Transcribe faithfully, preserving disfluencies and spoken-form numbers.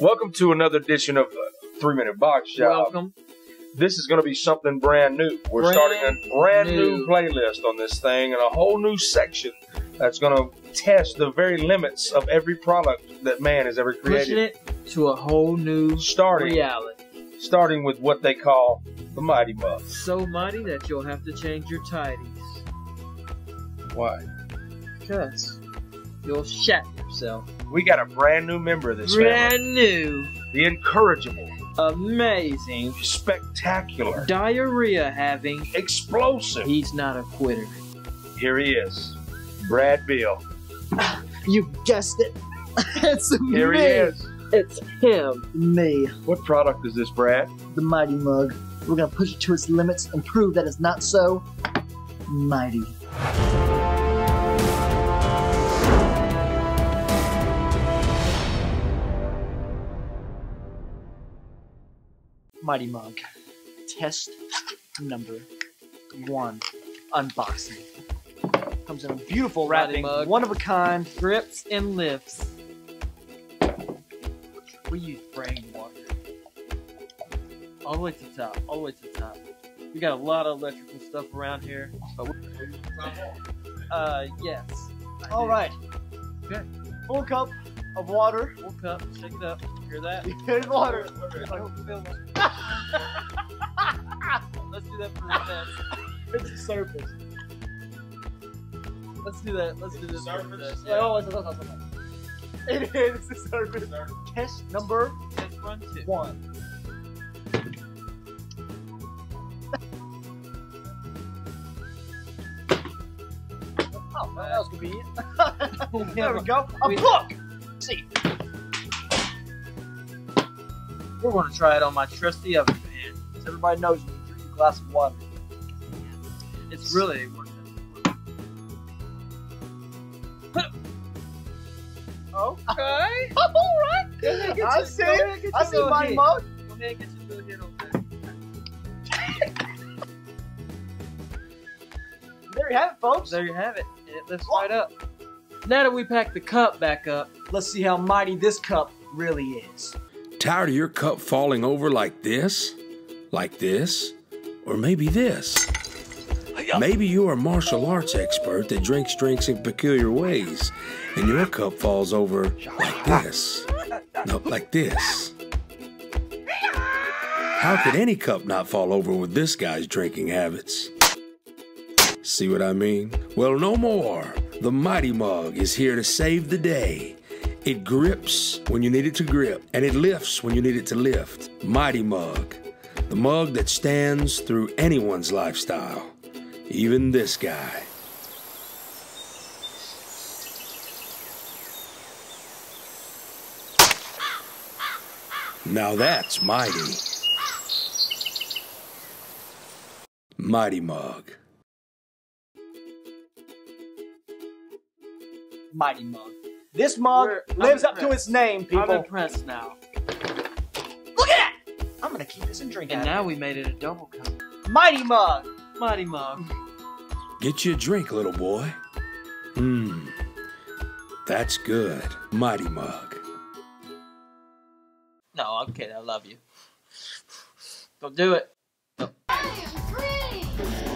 Welcome to another edition of three Minute Box Shop. Welcome. This is going to be something brand new. We're brand starting a brand new. new playlist on this thing and a whole new section that's going to test the very limits of every product that man has ever created. Pushing it to a whole new starting, reality. Starting with what they call the Mighty Mug. So mighty that you'll have to change your tidies. Why? Because you'll shat yourself. We got a brand new member of this brand family. new. The incorrigible, amazing, spectacular, diarrhea having, explosive. He's not a quitter. Here he is, Brad Beal. You guessed it. It's me. Here he is. It's him. Me. What product is this, Brad? The Mighty Mug. We're gonna push it to its limits and prove that it's not so mighty. Mighty Mug. Test number one. Unboxing. Comes in a beautiful wrapping, one of a kind, grips and lifts. We use brain water. All the way to the top. All the way to the top. We got a lot of electrical stuff around here. But uh, yes. All right. Okay. Full cup of water. Full cup. Shake it up. Hear that? Good water. I hope you feel it. Let's do that for the test. It's a surface. Let's do that. Let's it's do this for the test. Yeah. Oh, it's, it's, it's, it's, it's. It is a surface. surface. Test number test run two. one. Oh, well, that was convenient. There we go. A book! See. We're going to try it on my trusty oven pan. As everybody knows, you drink a glass of water. It's really worth it. Okay. All right. You, I see. I see my mug. Go ahead and get your little head on there. There you have it, folks. There you have it. It lifts right up. Now that we pack the cup back up, let's see how mighty this cup really is. Tired of your cup falling over like this, like this, or maybe this? Maybe you're a martial arts expert that drinks drinks in peculiar ways, and your cup falls over like this. No, like this. How could any cup not fall over with this guy's drinking habits? See what I mean? Well, no more. The Mighty Mug is here to save the day. It grips when you need it to grip, and it lifts when you need it to lift. Mighty Mug, the mug that stands through anyone's lifestyle, even this guy. Now that's mighty. Mighty Mug. Mighty Mug. This mug We're, lives I'm up impressed. to its name, people. I'm impressed now. Look at that! I'm gonna keep this and drink it. And now we made it a double cup. Mighty Mug! Mighty Mug. Get you a drink, little boy. Mmm. That's good. Mighty Mug. No, I'm kidding. I love you. Don't do it. No. I am free!